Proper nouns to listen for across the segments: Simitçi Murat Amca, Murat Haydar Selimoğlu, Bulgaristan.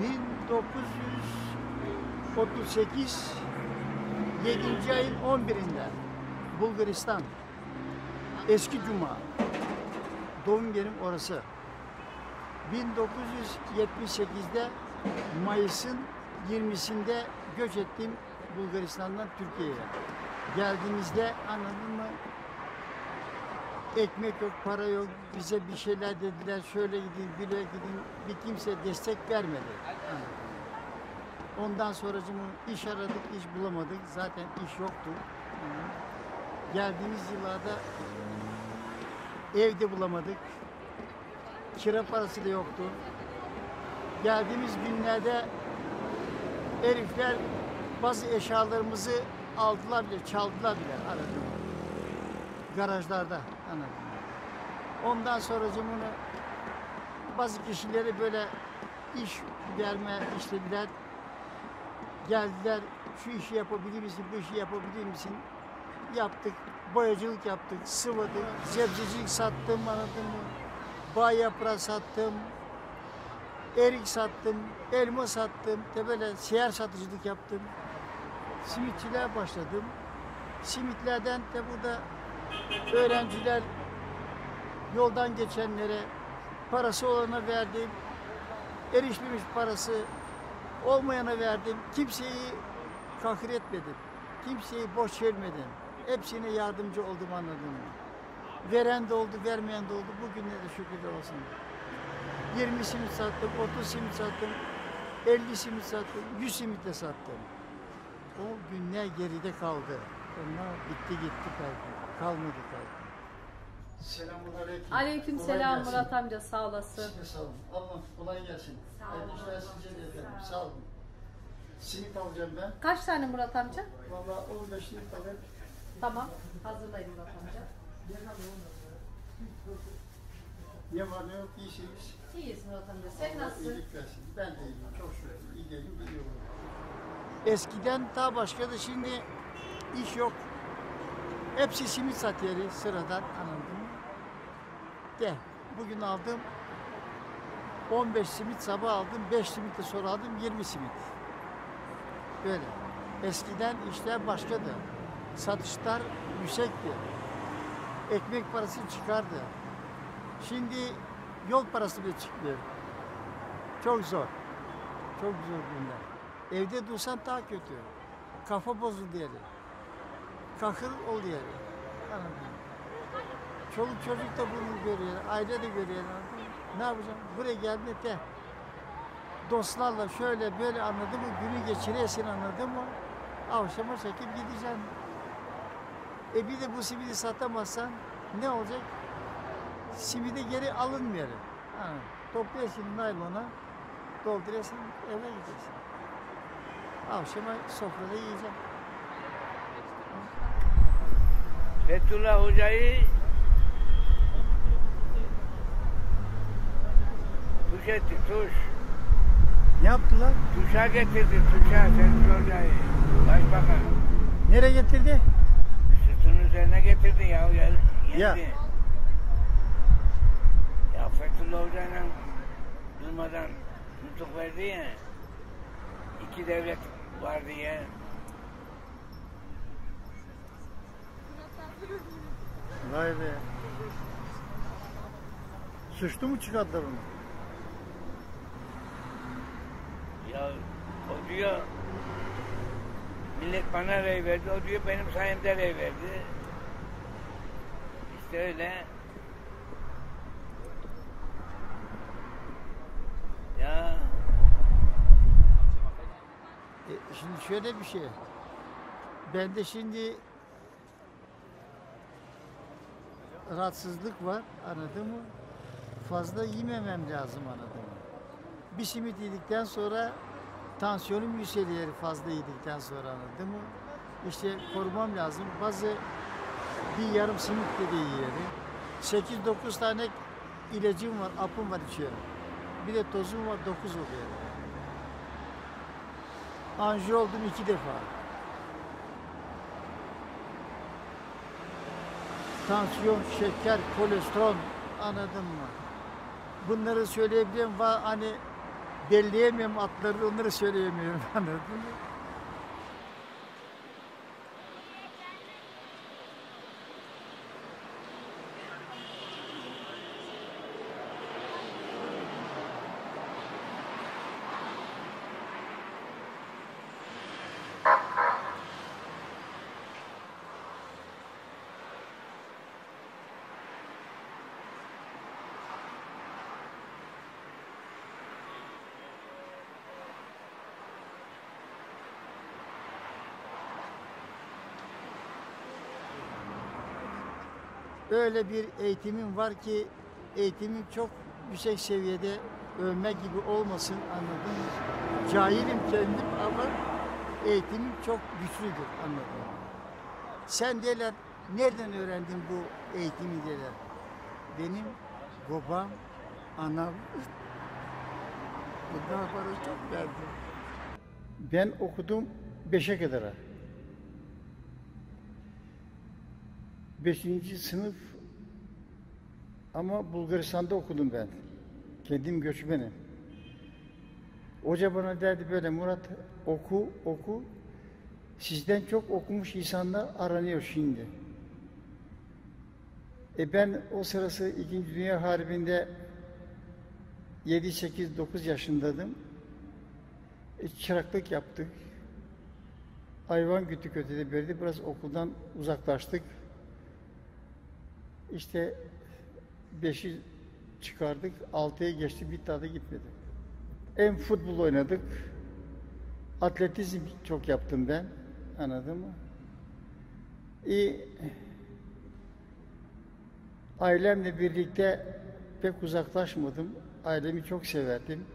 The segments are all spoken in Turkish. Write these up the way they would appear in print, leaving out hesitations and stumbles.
1938 7. ayın 11'inde Bulgaristan, Eski Cuma, doğum yerim orası. 1978'de Mayıs'ın 20'sinde göç ettim Bulgaristan'dan Türkiye'ye. Geldiğimizde anladın mı? Ekmek yok, para yok, bize bir şeyler dediler, şöyle gidin, buraya gidin, bir kimse destek vermedi. Ondan sonra iş aradık, iş bulamadık, zaten iş yoktu. Geldiğimiz yıllarda evde bulamadık, kira parası da yoktu. Geldiğimiz günlerde herifler bazı eşyalarımızı aldılar bile, çaldılar bile aradım. Garajlarda anladım. Ondan sonra bazı kişileri böyle iş verme istediler. Geldiler, şu işi yapabilir misin, bu işi yapabilir misin? Yaptık, boyacılık yaptık, sıvadık, sebzecilik sattım anladın mı? Bağ yaprağı sattım, erik sattım, elma sattım, böyle seyyar satıcılık yaptım. Simitçiliğe başladım. Simitlerden de burada öğrenciler, yoldan geçenlere, parası olana verdim, erişmemiş parası olmayana verdim. Kimseyi kahir etmedim, kimseyi boş vermedim. Hepsine yardımcı oldum anladın mı? Veren de oldu, vermeyen de oldu. Bugünlere de şükürler olsun. 20 simit sattım, 30 simit sattım, 50 simit sattım, 100 simit de sattım. O günler geride kaldı. Onlar bitti gitti kalmadı. Selamünaleyküm. Aleykümselam Murat amca, sağ olasın. Siz de sağ olun. Allah kolay gelsin. Sağ olun. Sağ olun. Simit alacağım ben. Kaç tane Murat amca? Vallahi 15 tane. Tamam. Hazırlayın Murat amca. Ne var ne yok, iyisiniz. İyiyiz Murat amca. Sen nasılsın? İyilik versin. Ben de iyiyim. Çok şükür. İyi gelin, biliyorum. Eskiden daha başkadı, şimdi iş yok. Hepsi simit satıyor sıradan anladım. De bugün aldım 15 simit, sabah aldım 5 simit de sonra aldım 20 simit. Böyle. Eskiden işler başkadı. Satışlar yüksekti. Ekmek parası çıkardı. Şimdi yol parası bile çıkmıyor. Çok zor. Çok zor günler. Evde dursan daha kötü. Kafa bozuldu yani. Kahır ol yani. Çoluk çocuk da bunu görüyor, aile de görüyor. Ne yapacağım? Buraya gelmek de dostlarla şöyle böyle anladın mı? Günü geçiresin anladın mı? Avşama çekip gideceğim. Bir de bu simidi satamazsan ne olacak? Simidi geri alınmıyor. Toplayasın naylona, doldurasın, eve gideceksin. Avşama sofrada yiyeceğim. Fethullah Hoca'yı tuş etti, tuş. Ne yaptılar? Tuşa getirdi, tuşa Fethullah Hoca'yı. Başbakan. Nereye getirdi? Sütun üzerine getirdi ya. Yendi. Ya Fethullah Hoca'yla durmadan tutuk verdi ya. İki devlet vardı ya. Vay be. Suçlu mu çıkarttılar onu? Ya o diyor millet bana rey verdi, o diyor benim sayemde rey verdi. İşte öyle. Ya. Şimdi şöyle bir şey. Ben de şimdi rahatsızlık var, anladın mı? Fazla yememem lazım, anladın mı? Bir simit yedikten sonra tansiyonum yükseliyor fazla yedikten sonra, anladın mı? İşte korumam lazım. Bazı bir yarım simit de yiyorum. 8-9 tane ilacım var, apım var içiyorum. Bir de tozum var, 9 oluyor. Anji oldum 2 defa. Tansiyon, şeker, kolesterol, anladın mı? Bunları söyleyebilirim. Hani belleyemiyorum atları, onları söyleyemiyorum. Anladın mı? Öyle bir eğitimim var ki, eğitimim çok yüksek seviyede, övme gibi olmasın, anladın mı? Cahilim kendim ama eğitimim çok güçlüdür, anladın mı? Sen derler, nereden öğrendin bu eğitimi derler. Benim babam, anam, bundan bana çok verdi. Ben okudum 5'e kadar. 5. sınıf ama Bulgaristan'da okudum ben. Kendim göçmenim. Hoca bana derdi böyle, Murat oku oku. Sizden çok okumuş insanlar aranıyor şimdi. Ben o sırası 2. Dünya Harbi'nde 7-8-9 yaşındaydım. Çıraklık yaptık. Hayvan güttük ötede beride. Biraz okuldan uzaklaştık. İşte 5'i çıkardık, 6'ya geçti, bir daha da gitmedi. Hem futbol oynadık, atletizm çok yaptım ben, anladın mı? Ailemle birlikte pek uzaklaşmadım, ailemi çok severdim.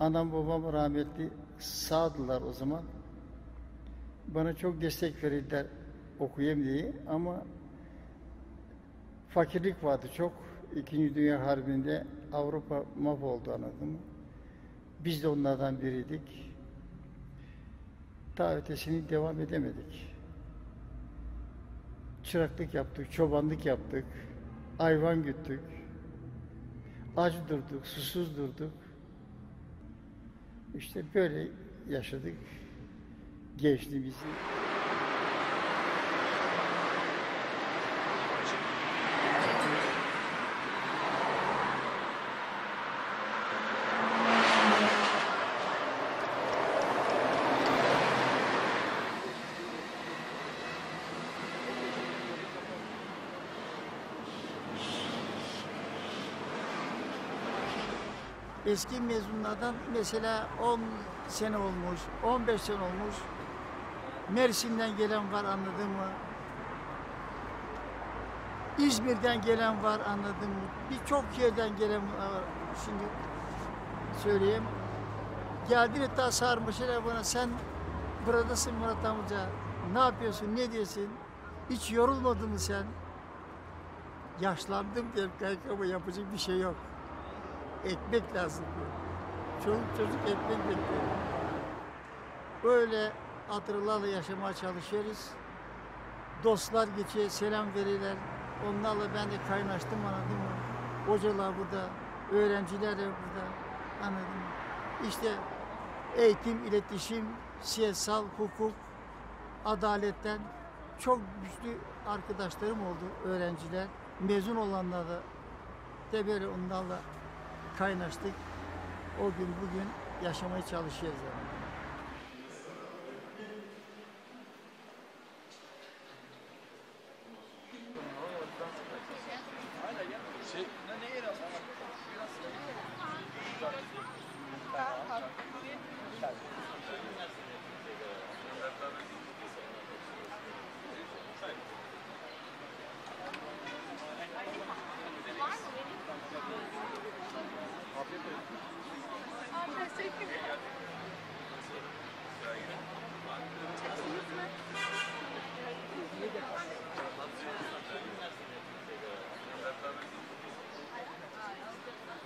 Anam babam rahmetli, sağdılar o zaman. Bana çok destek verirler okuyayım diye ama fakirlik vardı çok. 2. Dünya Harbi'nde Avrupa mahvoldu, anladın mı? Biz de onlardan biriydik. Ta ötesini devam edemedik. Çıraklık yaptık, çobanlık yaptık, hayvan güttük, aç durduk, susuz durduk. İşte böyle yaşadık gençliğimizi. Eski mezunlardan mesela 10 sene olmuş, 15 sene olmuş, Mersin'den gelen var, anladın mı? İzmir'den gelen var, anladın mı? Birçok yerden gelen var, şimdi söyleyeyim. Geldiğinde daha sarmışlar bana, sen buradasın Murat amca, ne yapıyorsun, ne diyorsun? Hiç yorulmadın mı sen? Yaşlandım diye kaykama, yapacak bir şey yok. Ekmek lazım diyor. Çoluk çocuk ekmek bekliyor. Böyle hatırlarla yaşamaya çalışıyoruz. Dostlar geçiyor, selam verirler. Onlarla ben de kaynaştım, anladın mı? Hocalar burada, öğrenciler de burada, anladın mı? İşte eğitim, iletişim, siyasal, hukuk, adaletten çok güçlü arkadaşlarım oldu, öğrenciler. Mezun olanlar da böyle onlarla kaynaştık. O gün bugün yaşamaya çalışıyoruz. Yani.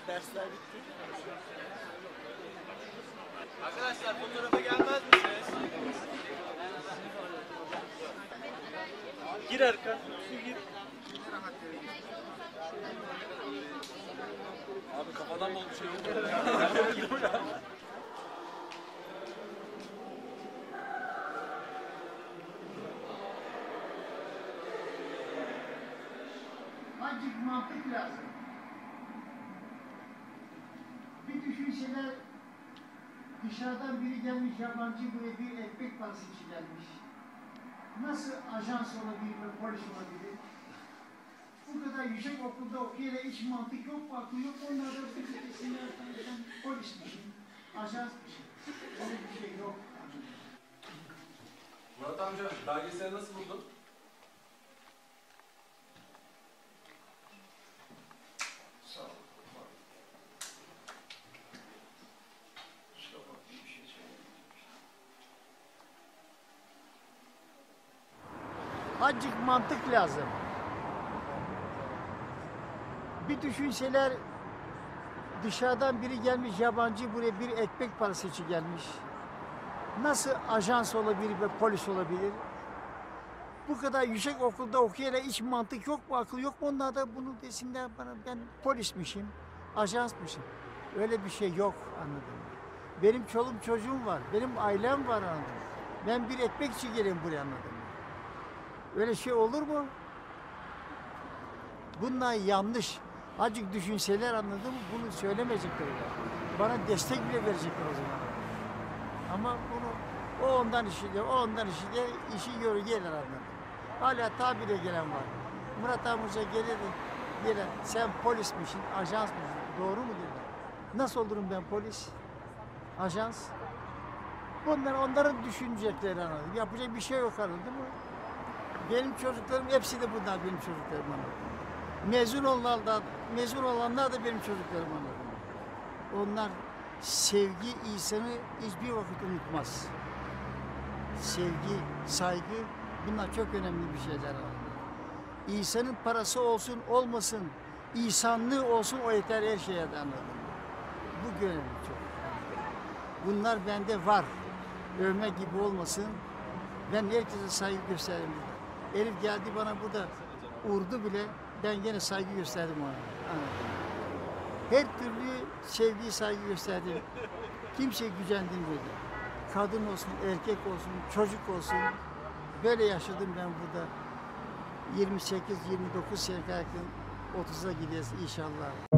Dersler bitti. Arkadaşlar fotoğrafa gelmez misiniz? Gir arka. Gir. Abi Adam oldu şey oldu. Acık mantık lazım. Bir düşünseler dışarıdan biri gelmiş yabancı buraya bir ekmek parası çilenmiş. Nasıl ajans olabilir, polis olabilir? Bu kadar yüksek okulda okuyarak hiç mantık yok mu, akıl yok mu? Onlar da polismişim, ajansmışım. Öyle bir şey yok. Murat amca, belgeseli nasıl buldun? Sağ ol. Mustafa bir şey söyleyeyim. Azıcık mantık lazım. Bir düşünseler dışarıdan biri gelmiş yabancı buraya bir ekmek parası için gelmiş. Nasıl ajans olabilir ve polis olabilir? Bu kadar yüksek okulda okuyarak hiç mantık yok mu, akıl yok mu? Onlar da bunu desinler bana, ben polismişim, ajansmışım. Öyle bir şey yok, anladın mı? Benim çolum çocuğum var, benim ailem var, anladın mı? Ben bir ekmek için geleyim buraya, anladın mı? Öyle şey olur mu? Bunlar yanlış. Azıcık düşünseler, anladın mı? Bunu söylemeyecekler. Bana destek bile verecekler o zaman. Ama bunu o ondan işi de, o ondan işi de, işi görür gelir, anladın mı? Hala tabire gelen var. Murat amca gelir, sen polismişsin, ajansmışsın. Doğru mu diyorlar? Nasıl olurum ben polis? Ajans? Bunlar onların düşünecekleri, anladın mı? Yapacak bir şey yok, anladın mı? Benim çocuklarım, hepsi de bunlar benim çocuklarım, anladın mı? Mezun olanlar da benim çocuklarım, anladın mı? Onlar sevgi insanı hiçbir vakit unutmaz. Sevgi, saygı, bunlar çok önemli bir şeyler var. İnsanın parası olsun olmasın, insanlığı olsun, o yeter her şeye, anladın mı? Bu önemli çok. Bunlar bende var. Övme gibi olmasın. Ben herkese saygı gösteririm. Elif geldi bana burada urdu bile. Ben gene saygı gösterdim ona. Her türlü sevgiyi, saygı gösterdim. Kimseye gücendirmedi. Kadın olsun, erkek olsun, çocuk olsun. Böyle yaşadım ben burada. 28-29 sene kadar, 30'a gideceğiz inşallah.